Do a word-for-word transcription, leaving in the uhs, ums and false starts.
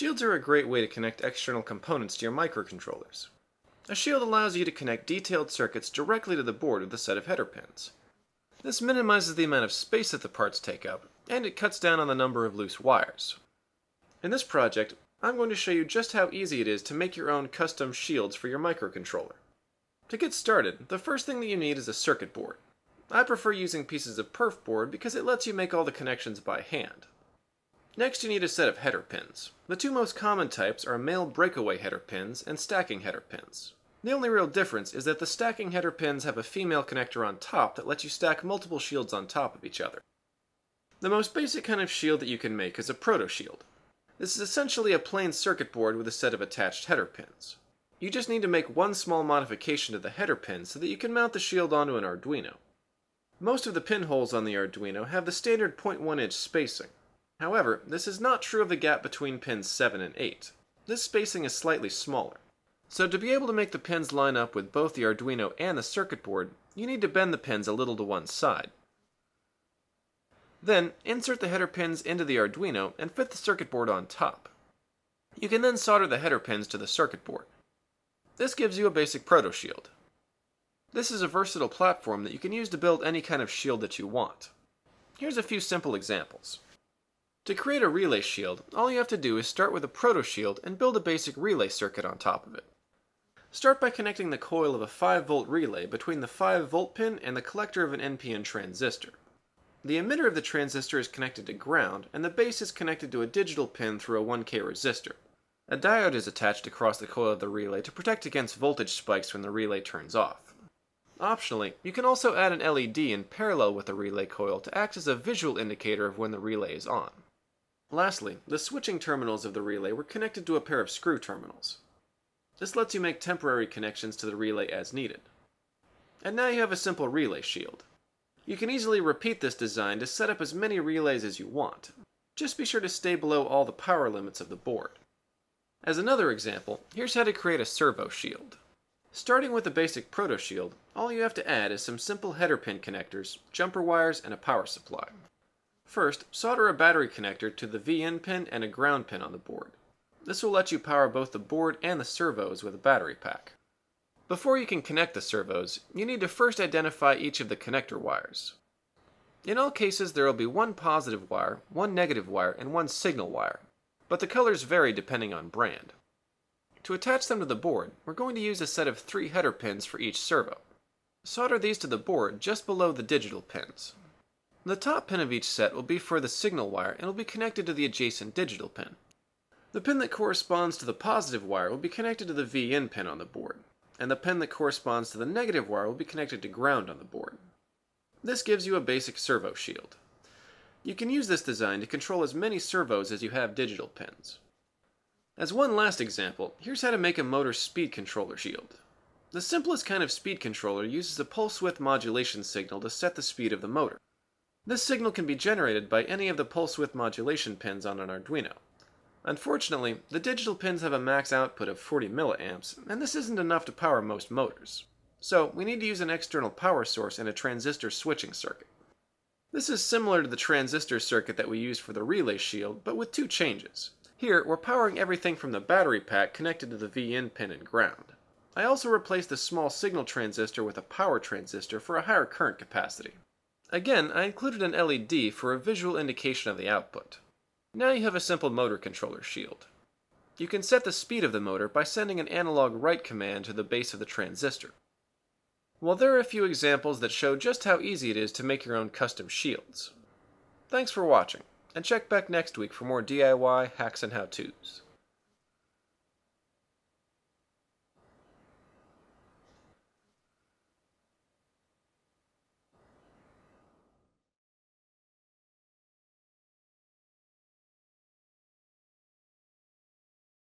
Shields are a great way to connect external components to your microcontrollers. A shield allows you to connect detailed circuits directly to the board with a set of header pins. This minimizes the amount of space that the parts take up, and it cuts down on the number of loose wires. In this project, I'm going to show you just how easy it is to make your own custom shields for your microcontroller. To get started, the first thing that you need is a circuit board. I prefer using pieces of perf board because it lets you make all the connections by hand. Next, you need a set of header pins. The two most common types are male breakaway header pins and stacking header pins. The only real difference is that the stacking header pins have a female connector on top that lets you stack multiple shields on top of each other. The most basic kind of shield that you can make is a proto-shield. This is essentially a plain circuit board with a set of attached header pins. You just need to make one small modification to the header pins so that you can mount the shield onto an Arduino. Most of the pinholes on the Arduino have the standard zero point one inch spacing. However, this is not true of the gap between pins seven and eight. This spacing is slightly smaller. So to be able to make the pins line up with both the Arduino and the circuit board, you need to bend the pins a little to one side. Then, insert the header pins into the Arduino and fit the circuit board on top. You can then solder the header pins to the circuit board. This gives you a basic proto-shield. This is a versatile platform that you can use to build any kind of shield that you want. Here's a few simple examples. To create a relay shield, all you have to do is start with a proto-shield and build a basic relay circuit on top of it. Start by connecting the coil of a five volt relay between the five volt pin and the collector of an N P N transistor. The emitter of the transistor is connected to ground, and the base is connected to a digital pin through a one K resistor. A diode is attached across the coil of the relay to protect against voltage spikes when the relay turns off. Optionally, you can also add an L E D in parallel with the relay coil to act as a visual indicator of when the relay is on. Lastly, the switching terminals of the relay were connected to a pair of screw terminals. This lets you make temporary connections to the relay as needed. And now you have a simple relay shield. You can easily repeat this design to set up as many relays as you want. Just be sure to stay below all the power limits of the board. As another example, here's how to create a servo shield. Starting with a basic proto-shield, all you have to add is some simple header pin connectors, jumper wires, and a power supply. First, solder a battery connector to the V N pin and a ground pin on the board. This will let you power both the board and the servos with a battery pack. Before you can connect the servos, you need to first identify each of the connector wires. In all cases, there will be one positive wire, one negative wire, and one signal wire, but the colors vary depending on brand. To attach them to the board, we're going to use a set of three header pins for each servo. Solder these to the board just below the digital pins. The top pin of each set will be for the signal wire and will be connected to the adjacent digital pin. The pin that corresponds to the positive wire will be connected to the V N pin on the board, and the pin that corresponds to the negative wire will be connected to ground on the board. This gives you a basic servo shield. You can use this design to control as many servos as you have digital pins. As one last example, here's how to make a motor speed controller shield. The simplest kind of speed controller uses a pulse width modulation signal to set the speed of the motor. This signal can be generated by any of the pulse width modulation pins on an Arduino. Unfortunately, the digital pins have a max output of forty milliamps, and this isn't enough to power most motors. So we need to use an external power source and a transistor switching circuit. This is similar to the transistor circuit that we used for the relay shield, but with two changes. Here, we're powering everything from the battery pack connected to the V N pin and ground. I also replaced the small signal transistor with a power transistor for a higher current capacity. Again, I included an L E D for a visual indication of the output. Now you have a simple motor controller shield. You can set the speed of the motor by sending an analog write command to the base of the transistor. Well, there are a few examples that show just how easy it is to make your own custom shields. Thanks for watching, and check back next week for more D I Y Hacks and How Tos.